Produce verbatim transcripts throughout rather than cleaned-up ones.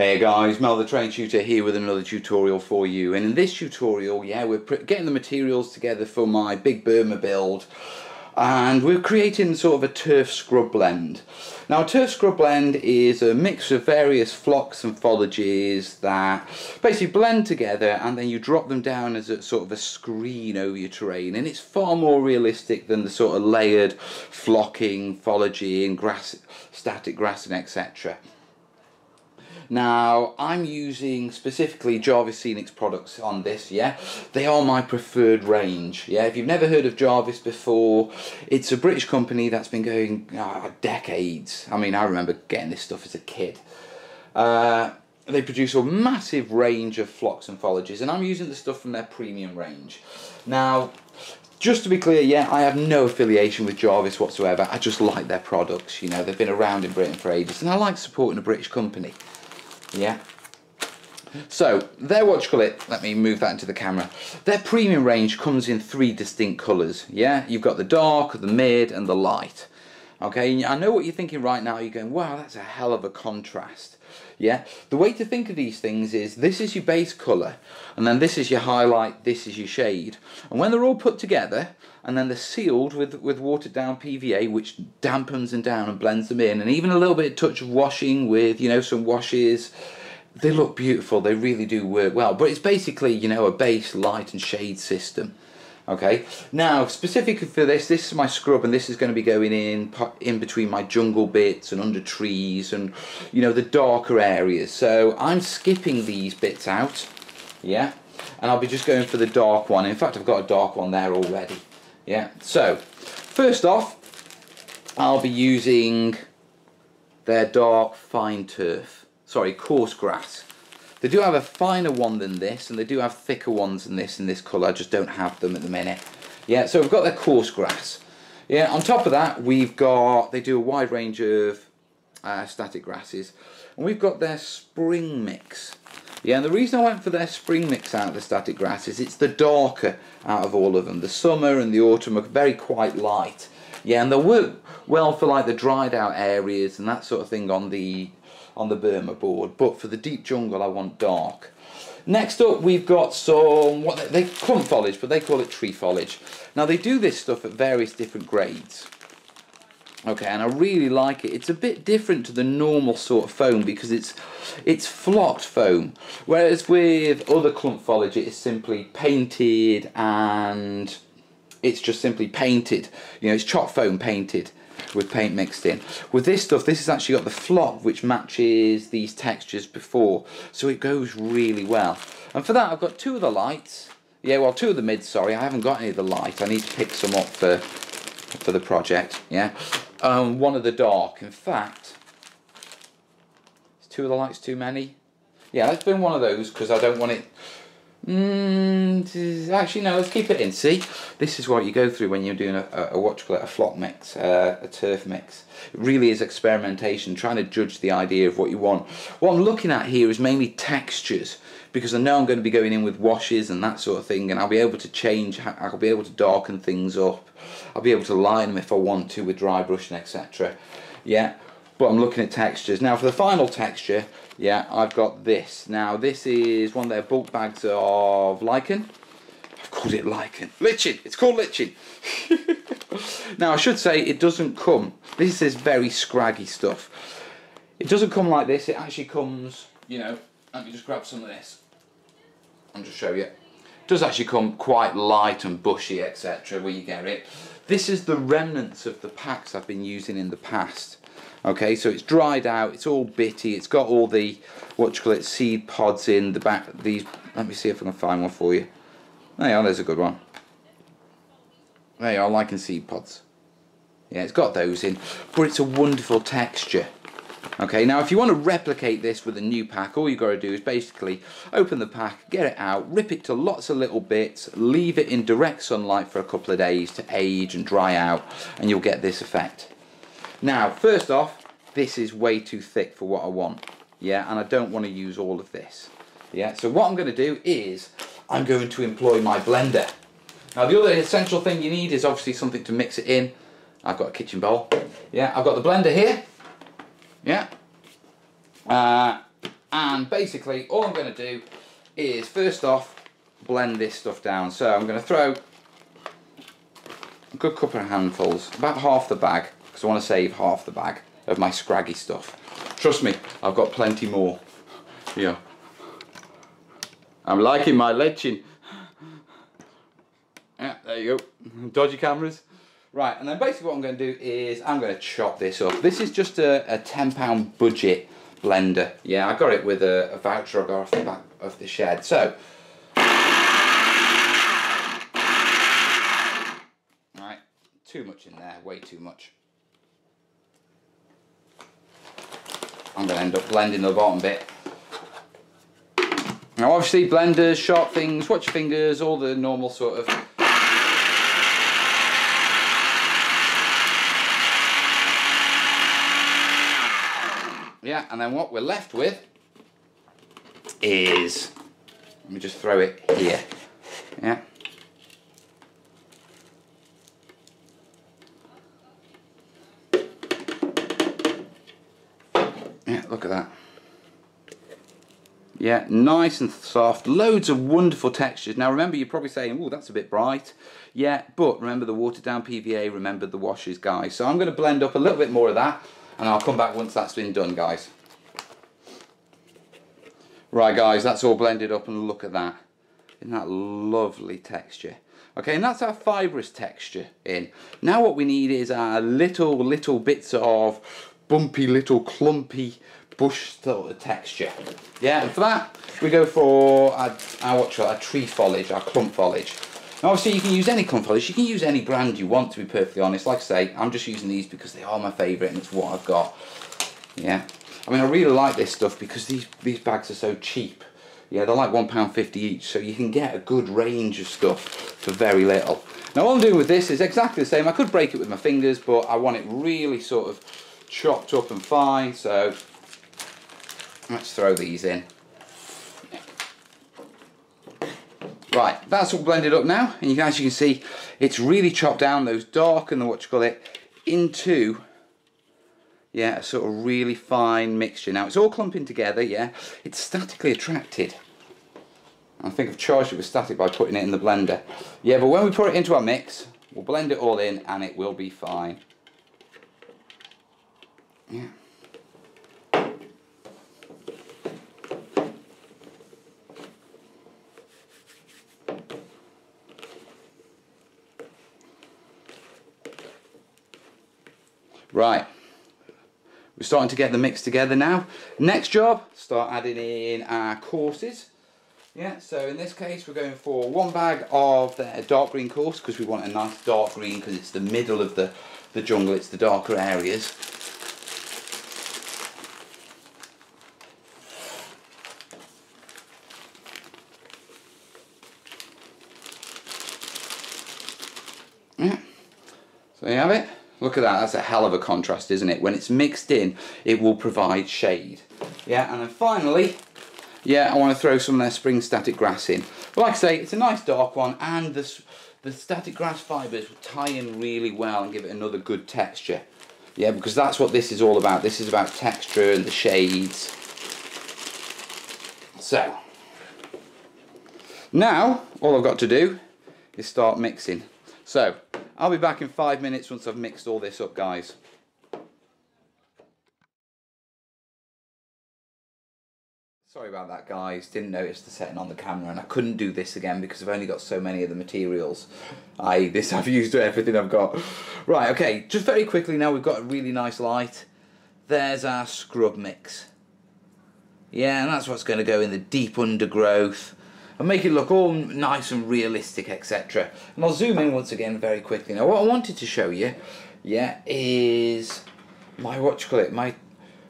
Hey guys, Mel the Train Tutor here with another tutorial for you, and in this tutorial, yeah, we're getting the materials together for my big Burma build, and we're creating sort of a turf scrub blend. Now, a turf scrub blend is a mix of various flocks and foliages that basically blend together, and then you drop them down as a sort of a screen over your terrain, and it's far more realistic than the sort of layered flocking, foliage and grass, static grassing, et cetera. Now, I'm using specifically Jarvis Scenics products on this, yeah? They are my preferred range, yeah? If you've never heard of Jarvis before, it's a British company that's been going uh, decades. I mean, I remember getting this stuff as a kid. Uh, they produce a massive range of flocks and foliages, and I'm using the stuff from their premium range. Now, just to be clear, yeah, I have no affiliation with Jarvis whatsoever. I just like their products, you know? They've been around in Britain for ages, and I like supporting a British company. Yeah. So, their what you call it, let me move that into the camera. Their premium range comes in three distinct colours. Yeah, you've got the dark, the mid, and the light. Okay, and I know what you're thinking right now. You're going, wow, that's a hell of a contrast. Yeah, the way to think of these things is this is your base colour, and then this is your highlight, this is your shade. And when they're all put together, and then they're sealed with, with watered down P V A, which dampens them down and blends them in, and even a little bit of touch of washing with, you know, some washes, they look beautiful, they really do work well. But it's basically, you know, a base, light and shade system. Okay, now specifically for this, this is my scrub, and this is going to be going in in between my jungle bits and under trees and, you know, the darker areas. So I'm skipping these bits out, yeah, and I'll be just going for the dark one. In fact, I've got a dark one there already, yeah. So first off, I'll be using their dark fine turf, sorry, coarse grass. They do have a finer one than this, and they do have thicker ones than this in this colour. I just don't have them at the minute. Yeah, so we've got their coarse grass. Yeah, on top of that, we've got, they do a wide range of uh, static grasses. And we've got their spring mix. Yeah, and the reason I went for their spring mix out of the static grass is it's the darker out of all of them. The summer and the autumn are very quite light. Yeah, and they'll work well for like the dried out areas and that sort of thing on the on the Burma board, but for the deep jungle I want dark. Next up, we've got some, what they, they clump foliage, but they call it tree foliage. Now, they do this stuff at various different grades. Okay, and I really like it. It's a bit different to the normal sort of foam because it's it's flocked foam, whereas with other clump foliage it is simply painted, and it's just simply painted, you know, it's chop foam painted with paint mixed in. With this stuff, this has actually got the flock which matches these textures before, so it goes really well. And for that, I've got two of the lights. Yeah, well, two of the mids, sorry. I haven't got any of the light. I need to pick some up for for the project, yeah. Um, one of the dark. In fact, is two of the lights too many? Yeah, let's bring one of those because I don't want it. Mm, actually no, let's keep it in. See, this is what you go through when you're doing a, a, a what you call it, a flock mix, uh, a turf mix. It really is experimentation, trying to judge the idea of what you want. What I'm looking at here is mainly textures, because I know I'm going to be going in with washes and that sort of thing, and I'll be able to change, I'll be able to darken things up, I'll be able to line them if I want to with dry brushing, etc. Yeah, but I'm looking at textures. Now for the final texture, yeah, I've got this. Now this is one of their bulk bags of lichen. I've called it lichen. Lichen, it's called lichen. Now I should say it doesn't come, this is very scraggy stuff. It doesn't come like this, it actually comes, you know, let me just grab some of this. I'll just show you. It does actually come quite light and bushy, et cetera, where you get it. This is the remnants of the packs I've been using in the past. Okay, so it's dried out, it's all bitty, it's got all the, what you call it, seed pods in the back. These, let me see if I can find one for you. There you are, there's a good one. There you are, lichen seed pods. Yeah, it's got those in, but it's a wonderful texture. Okay, now if you want to replicate this with a new pack, all you've got to do is basically open the pack, get it out, rip it to lots of little bits, leave it in direct sunlight for a couple of days to age and dry out, and you'll get this effect. Now, first off, this is way too thick for what I want, yeah, and I don't want to use all of this, yeah. So what I'm going to do is I'm going to employ my blender. Now, the other essential thing you need is obviously something to mix it in. I've got a kitchen bowl, yeah. I've got the blender here, yeah, uh, And basically all I'm going to do is first off blend this stuff down. So I'm going to throw a good couple of handfuls, about half the bag, because I want to save half the bag of my scraggy stuff. Trust me, I've got plenty more. Yeah, I'm liking my leching. Yeah, there you go. Dodgy cameras. Right, and then basically what I'm going to do is I'm going to chop this up. This is just a, a ten pound budget blender. Yeah, I got it with a, a voucher I got off the back of the shed. So, right, too much in there, way too much. I'm going to end up blending the bottom bit. Now obviously blenders, sharp things, watch your fingers, all the normal sort of... Yeah, and then what we're left with is, let me just throw it here, yeah. Yeah, look at that. Yeah, nice and soft, loads of wonderful textures. Now remember, you're probably saying, oh, that's a bit bright. Yeah, but remember the watered down P V A, remember the washes, guys. So I'm going to blend up a little bit more of that. And I'll come back once that's been done, guys. Right, guys, that's all blended up, and look at that. Isn't that lovely texture? Okay, and that's our fibrous texture in. Now what we need is our little, little bits of bumpy, little clumpy bush sort of texture. Yeah, and for that, we go for our, our, what, our tree foliage, our clump foliage. Now obviously you can use any clump foliage, you can use any brand you want, to be perfectly honest. Like I say, I'm just using these because they are my favourite and it's what I've got. Yeah, I mean I really like this stuff because these, these bags are so cheap. Yeah, they're like one pound fifty each, so you can get a good range of stuff for very little. Now all I'm doing with this is exactly the same. I could break it with my fingers, but I want it really sort of chopped up and fine, so let's throw these in. Right, that's all blended up now, and you, as you can see, it's really chopped down those dark and the what you call it into, yeah, a sort of really fine mixture. Now it's all clumping together, yeah. It's statically attracted. I think I've charged it with static by putting it in the blender. Yeah, but when we put it into our mix, we'll blend it all in, and it will be fine. Yeah. Right, we're starting to get the mix together now. Next job, start adding in our courses. Yeah, so in this case we're going for one bag of the dark green course, because we want a nice dark green, because it's the middle of the, the jungle, it's the darker areas. Yeah, so there you have it. Look at that, that's a hell of a contrast, isn't it? When it's mixed in, it will provide shade. Yeah, and then finally, yeah, I want to throw some of their spring static grass in. But like I say, it's a nice dark one, and the, the static grass fibres will tie in really well and give it another good texture. Yeah, because that's what this is all about. This is about texture and the shades. So, now, all I've got to do is start mixing. So, I'll be back in five minutes once I've mixed all this up, guys. Sorry about that, guys. Didn't notice the setting on the camera, and I couldn't do this again because I've only got so many of the materials. I, this, I've used everything I've got. Right, okay, just very quickly now, we've got a really nice light. There's our scrub mix. Yeah, and that's what's going to go in the deep undergrowth and make it look all nice and realistic, et cetera. And I'll zoom in once again very quickly. Now, what I wanted to show you, yeah, is my, what you call it, my,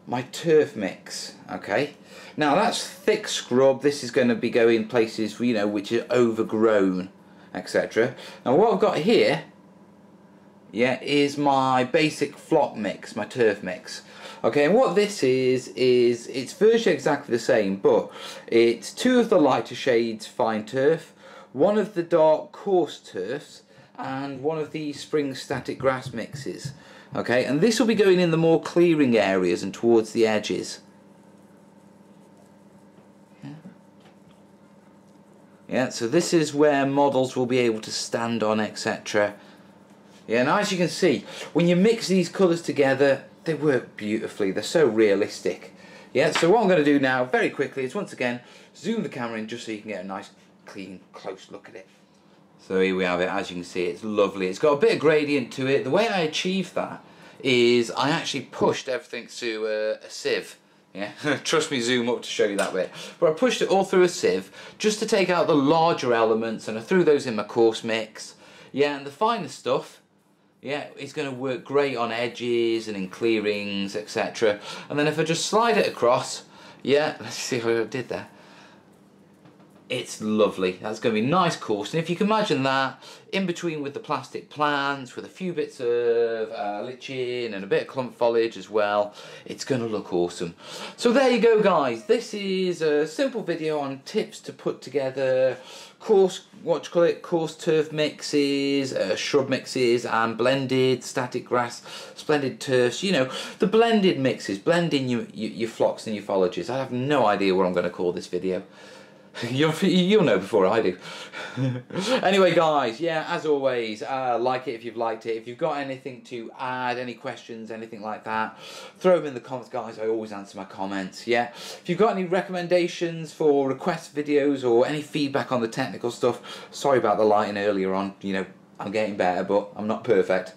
my turf mix, okay? Now, that's thick scrub. This is going to be going places, you know, which are overgrown, et cetera. Now, what I've got here, yeah, is my basic flock mix, my turf mix. Okay, and what this is, is it's virtually exactly the same, but it's two of the lighter shades fine turf, one of the dark coarse turfs, and one of the spring static grass mixes. Okay, and this will be going in the more clearing areas and towards the edges. Yeah, so this is where models will be able to stand on, et cetera. Yeah, and as you can see, when you mix these colours together, they work beautifully. They're so realistic. Yeah, so what I'm going to do now, very quickly, is once again, zoom the camera in just so you can get a nice, clean, close look at it. So here we have it. As you can see, it's lovely. It's got a bit of gradient to it. The way I achieved that is I actually pushed everything through a, a sieve. Yeah, trust me, zoom up to show you that bit. But I pushed it all through a sieve just to take out the larger elements, and I threw those in my coarse mix. Yeah, and the finer stuff, yeah, it's going to work great on edges and in clearings, et cetera. And then if I just slide it across, yeah, let's see what I did there. It's lovely. That's going to be nice coarse. And if you can imagine that, in between with the plastic plants, with a few bits of uh, lichen and a bit of clump foliage as well, it's going to look awesome. So there you go, guys. This is a simple video on tips to put together coarse, what you call it, coarse turf mixes, uh, shrub mixes, and blended static grass, splendid turfs. You know, the blended mixes, blending your, your, your flocks and your foliages. I have no idea what I'm going to call this video. You'll, you'll know before I do. Anyway, guys, yeah, as always, uh, like it if you've liked it. If you've got anything to add, any questions, anything like that, throw them in the comments, guys. I always answer my comments, yeah. If you've got any recommendations for request videos or any feedback on the technical stuff, sorry about the lighting earlier on, you know, I'm getting better, but I'm not perfect.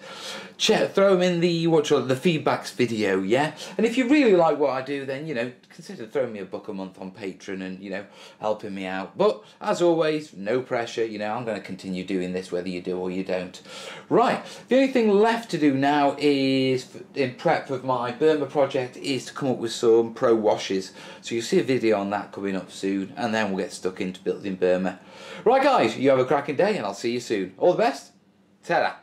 Check, throw them in the what you, the feedbacks video, yeah. And if you really like what I do, then you know, consider throwing me a buck a month on Patreon and you know, helping me out. But as always, no pressure. You know, I'm going to continue doing this whether you do or you don't. Right. The only thing left to do now is in prep of my Burma project is to come up with some pro washes. So you'll see a video on that coming up soon, and then we'll get stuck into building Burma. Right, guys. You have a cracking day, and I'll see you soon. All the best. Ta-da.